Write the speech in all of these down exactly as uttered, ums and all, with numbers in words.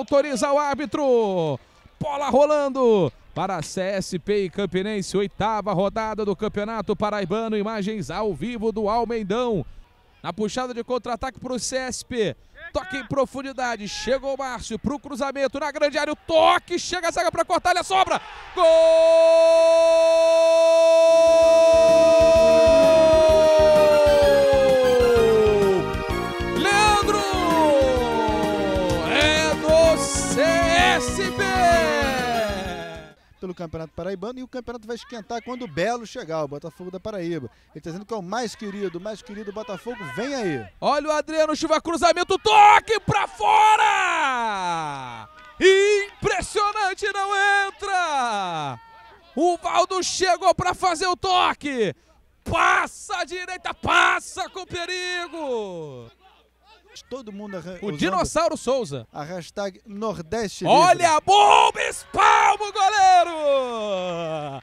autoriza o árbitro. Bola rolando para C S P e Campinense, oitava rodada do Campeonato Paraibano. Imagens ao vivo do Almendão. Na puxada de contra-ataque para o C S P. Toque em profundidade. Chegou o Márcio para o cruzamento. Na grande área o toque. Chega a zaga para cortar. Ele sobra. Gol! Leandro! É do C S B! Pelo Campeonato Paraibano, e o campeonato vai esquentar quando o Belo chegar, o Botafogo da Paraíba. Ele está dizendo que é o mais querido, o mais querido Botafogo, vem aí. Olha o Adriano, chuva, cruzamento, toque pra fora! Impressionante, não entra! O Valdo chegou pra fazer o toque, passa à direita, passa com perigo! Todo mundo o Dinossauro Souza. A hashtag Nordeste. Olha a bomba, espalma o goleiro!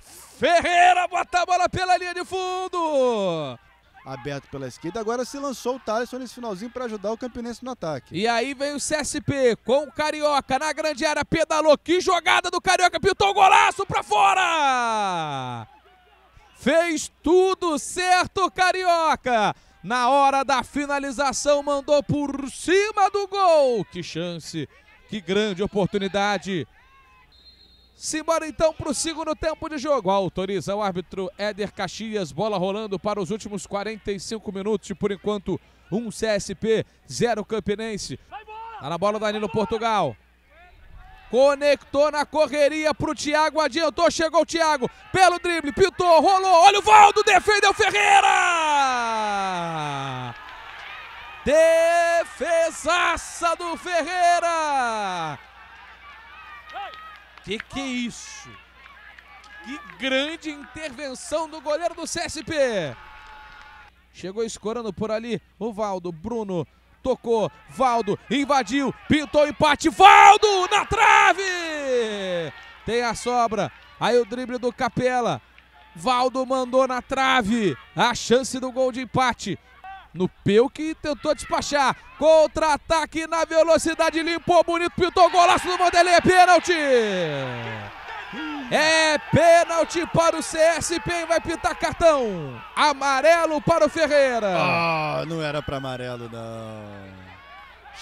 Ferreira bota a bola pela linha de fundo. Aberto pela esquerda, agora se lançou o Thaleson nesse finalzinho para ajudar o Campinense no ataque. E aí vem o C S P com o Carioca na grande área, pedalou, que jogada do Carioca, pintou o golaço para fora! Fez tudo certo, Carioca! Na hora da finalização, mandou por cima do gol. Que chance, que grande oportunidade. Simbora então para o segundo tempo de jogo. Autoriza o árbitro Éder Caxias. Bola rolando para os últimos quarenta e cinco minutos. E por enquanto, um C S P, zero Campinense. Tá na bola o Danilo Portugal. Conectou na correria para o Thiago. Adiantou, chegou o Thiago. Belo drible, pintou, rolou. Olha o Valdo, defendeu Ferreira. Defesaça do Ferreira. Que que é isso? Que grande intervenção do goleiro do C S P. Chegou escorando por ali o Valdo. Bruno tocou, Valdo invadiu, pintou o empate, Valdo na trave! Tem a sobra, aí o drible do Capela, Valdo mandou na trave, a chance do gol de empate. No Peuke tentou despachar, contra-ataque na velocidade, limpou bonito, pintou o golaço do Mandele, é pênalti! É pênalti para o C S P, vai pintar cartão. Amarelo para o Ferreira. Ah, não era para amarelo, não.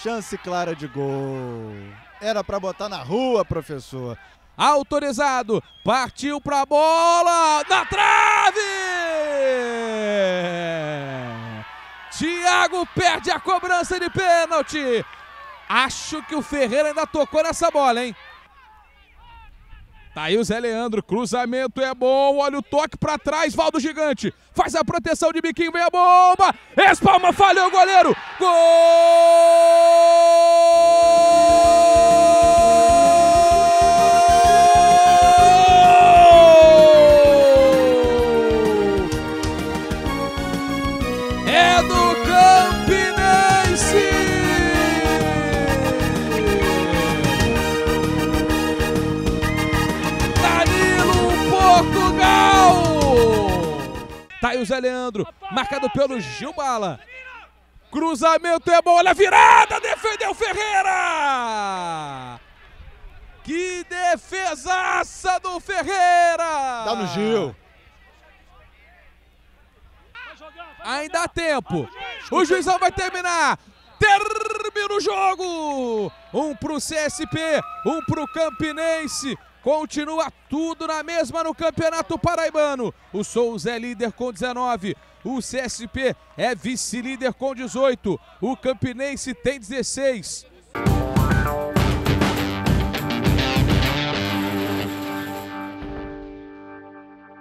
Chance clara de gol. Era para botar na rua, professor. Autorizado. Partiu para a bola. Na trave! Thiago perde a cobrança de pênalti. Acho que o Ferreira ainda tocou nessa bola, hein? Tá aí o Zé Leandro, cruzamento é bom, olha o toque pra trás, Valdo Gigante, faz a proteção de biquinho, vem a bomba, espalma, falhou o goleiro, gol! É do Campinense! Tá aí o Zé Leandro, marcado pelo Gil Bala. Cruzamento é bom, olha a virada, defendeu Ferreira! Que defesaça do Ferreira! Dá no Gil. Ainda há tempo. O Juizão vai terminar. Termina o jogo! Um pro C S P, um pro Campinense. Continua tudo na mesma no Campeonato Paraibano. O Souza é líder com dezenove. O C S P é vice-líder com dezoito. O Campinense tem dezesseis.